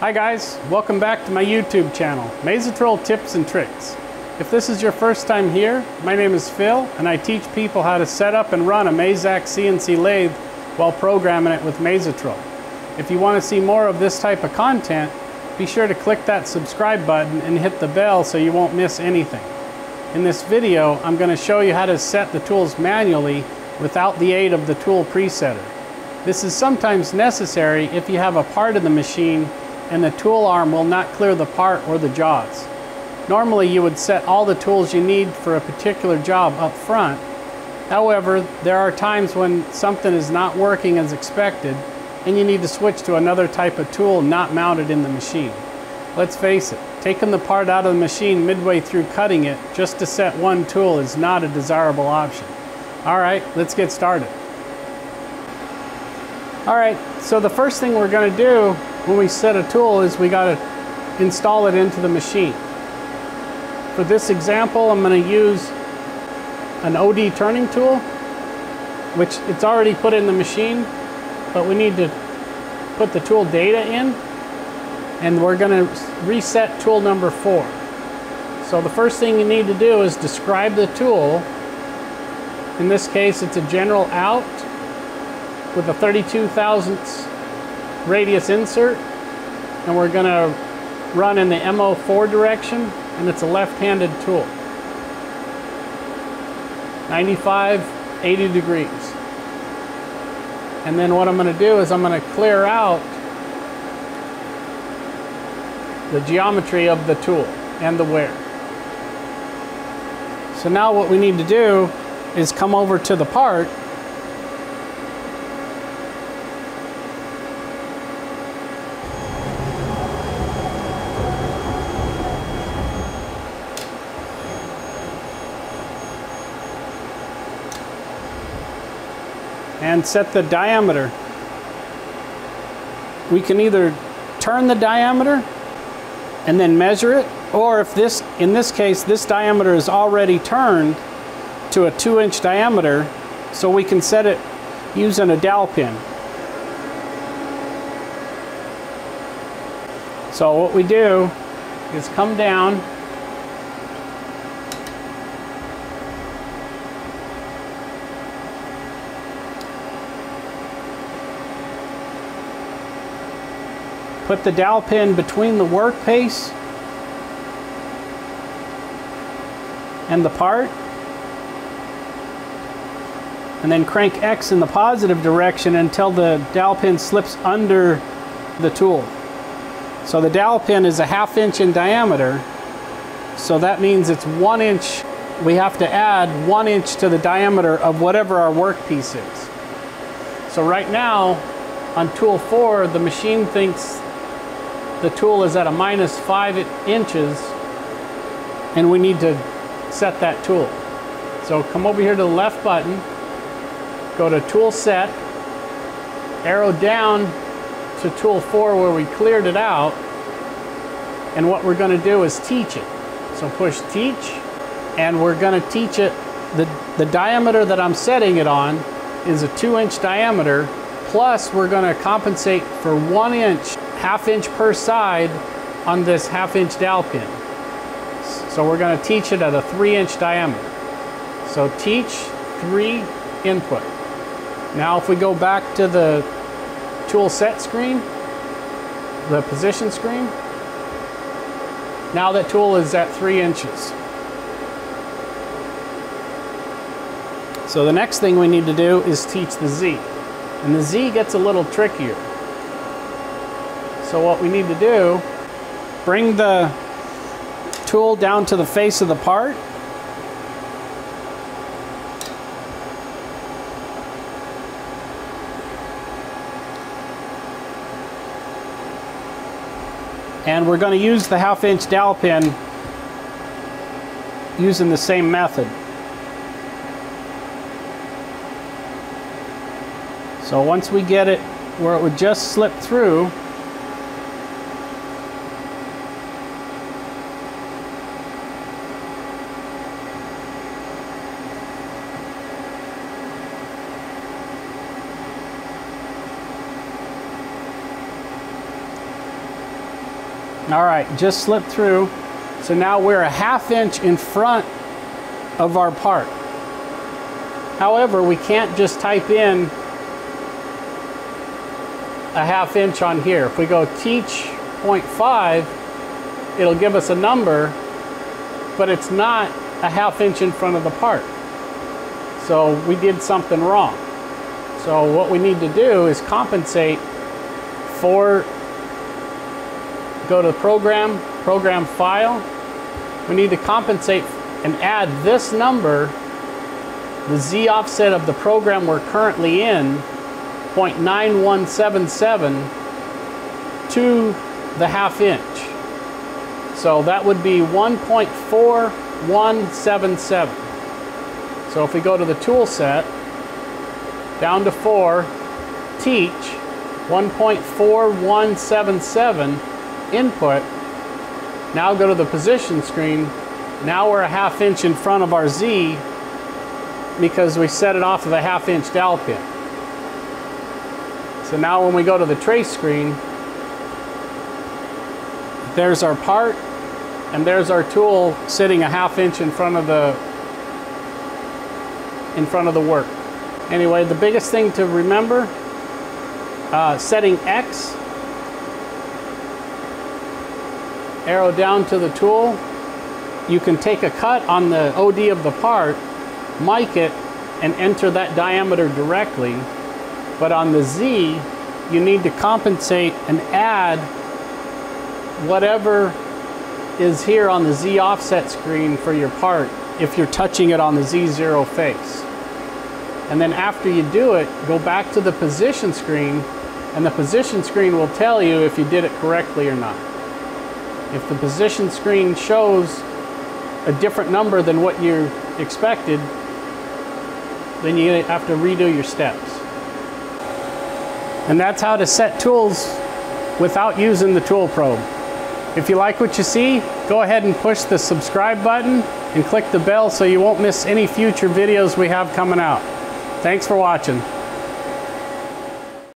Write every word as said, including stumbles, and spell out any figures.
Hi guys, welcome back to my YouTube channel, Mazak Tips and Tricks. If this is your first time here, my name is Phil and I teach people how to set up and run a Mazak C N C lathe while programming it with Mazak. If you want to see more of this type of content, be sure to click that subscribe button and hit the bell so you won't miss anything. In this video, I'm going to show you how to set the tools manually without the aid of the tool presetter. This is sometimes necessary if you have a part of the machine and the tool arm will not clear the part or the jaws. Normally you would set all the tools you need for a particular job up front. However, there are times when something is not working as expected and you need to switch to another type of tool not mounted in the machine. Let's face it, taking the part out of the machine midway through cutting it just to set one tool is not a desirable option. Alright, let's get started. Alright, so the first thing we're going to do when we set a tool is we got to install it into the machine. For this example, I'm going to use an O D turning tool, which it's already put in the machine, but we need to put the tool data in, and we're going to reset tool number four. So the first thing you need to do is describe the tool. In this case, it's a general out with a thirty-two thousandths radius insert, and we're going to run in the M oh four direction, and it's a left-handed tool, ninety-five, eighty degrees. And then what I'm going to do is I'm going to clear out the geometry of the tool and the wear. So now what we need to do is come over to the part and set the diameter. We can either turn the diameter and then measure it, or if this, in this case, this diameter is already turned to a two inch diameter, so we can set it using a dowel pin. So what we do is come down . Put the dowel pin between the workpiece and the part, and then crank X in the positive direction until the dowel pin slips under the tool. So the dowel pin is a half inch in diameter, so that means it's one inch. We have to add one inch to the diameter of whatever our workpiece is. So right now, on tool four, the machine thinks the tool is at a minus five inches, and we need to set that tool. So come over here to the left button, go to tool set, arrow down to tool four where we cleared it out, and what we're going to do is teach it. So push teach, and we're going to teach it. The, the diameter that I'm setting it on is a two inch diameter, plus we're going to compensate for one inch, half inch per side on this half inch dowel pin. So we're going to teach it at a three inch diameter. So teach three input. Now if we go back to the tool set screen, the position screen, now that tool is at three inches. So the next thing we need to do is teach the Z. And the Z gets a little trickier. So what we need to do, bring the tool down to the face of the part. And we're going to use the half inch dowel pin using the same method. So once we get it where it would just slip through, All right, just slipped through. So now we're a half inch in front of our part. However, we can't just type in a half inch on here. If we go teach zero point five, it'll give us a number, but it's not a half inch in front of the part. So we did something wrong. So what we need to do is compensate for, go to program, program file. We need to compensate and add this number, the Z offset of the program we're currently in, zero point nine one seven seven, to the half inch. So that would be one point four one seven seven. So if we go to the tool set, down to four, teach, one point four one seven seven, input. Now go to the position screen. Now we're a half inch in front of our Z, because we set it off of a half inch dowel pin. So now when we go to the trace screen, there's our part and there's our tool sitting a half inch in front of the in front of the work. Anyway, the biggest thing to remember, uh, setting X, arrow down to the tool. You can take a cut on the O D of the part, mic it, and enter that diameter directly. But on the Z, you need to compensate and add whatever is here on the Z offset screen for your part if you're touching it on the Z zero face. And then after you do it, go back to the position screen, and the position screen will tell you if you did it correctly or not. If the position screen shows a different number than what you expected, then you have to redo your steps. And that's how to set tools without using the tool probe. If you like what you see, go ahead and push the subscribe button and click the bell so you won't miss any future videos we have coming out. Thanks for watching.